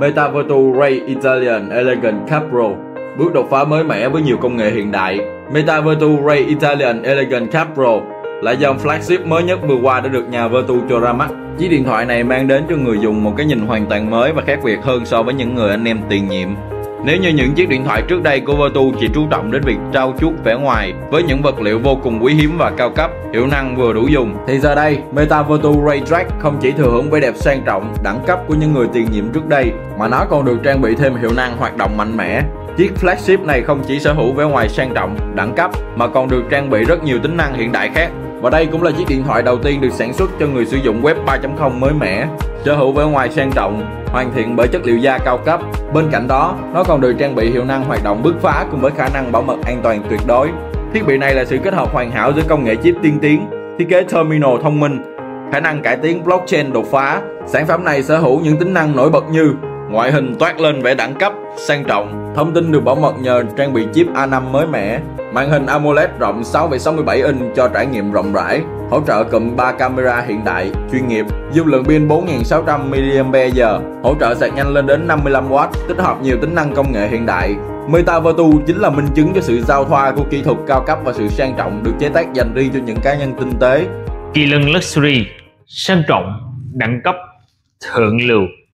MetaVertu Ray Italian Elegant Cup Pro, bước đột phá mới mẻ với nhiều công nghệ hiện đại. MetaVertu Ray Italian Elegant Cup Pro là dòng flagship mới nhất vừa qua đã được nhà Vertu cho ra mắt. Chiếc điện thoại này mang đến cho người dùng một cái nhìn hoàn toàn mới và khác biệt hơn so với những người anh em tiền nhiệm. Nếu như những chiếc điện thoại trước đây của Vertu chỉ chú trọng đến việc trau chuốt vẻ ngoài với những vật liệu vô cùng quý hiếm và cao cấp, hiệu năng vừa đủ dùng, thì giờ đây MetaVertu Ray Track không chỉ thừa hưởng vẻ đẹp sang trọng, đẳng cấp của những người tiền nhiệm trước đây, mà nó còn được trang bị thêm hiệu năng hoạt động mạnh mẽ. Chiếc flagship này không chỉ sở hữu vẻ ngoài sang trọng, đẳng cấp mà còn được trang bị rất nhiều tính năng hiện đại khác. Và đây cũng là chiếc điện thoại đầu tiên được sản xuất cho người sử dụng web 3.0 mới mẻ, sở hữu vẻ ngoài sang trọng, hoàn thiện bởi chất liệu da cao cấp. Bên cạnh đó, nó còn được trang bị hiệu năng hoạt động bứt phá cùng với khả năng bảo mật an toàn tuyệt đối. Thiết bị này là sự kết hợp hoàn hảo giữa công nghệ chip tiên tiến, thiết kế terminal thông minh, khả năng cải tiến blockchain đột phá. Sản phẩm này sở hữu những tính năng nổi bật như ngoại hình toát lên vẻ đẳng cấp, sang trọng, thông tin được bảo mật nhờ trang bị chip A5 mới mẻ, màn hình AMOLED rộng 6,67 inch cho trải nghiệm rộng rãi, hỗ trợ cụm 3 camera hiện đại, chuyên nghiệp, dung lượng pin 4600 mAh, hỗ trợ sạc nhanh lên đến 55W, tích hợp nhiều tính năng công nghệ hiện đại. MetaVertu chính là minh chứng cho sự giao thoa của kỹ thuật cao cấp và sự sang trọng được chế tác dành riêng cho những cá nhân tinh tế. Kỳ Lân Luxury, sang trọng, đẳng cấp, thượng lưu.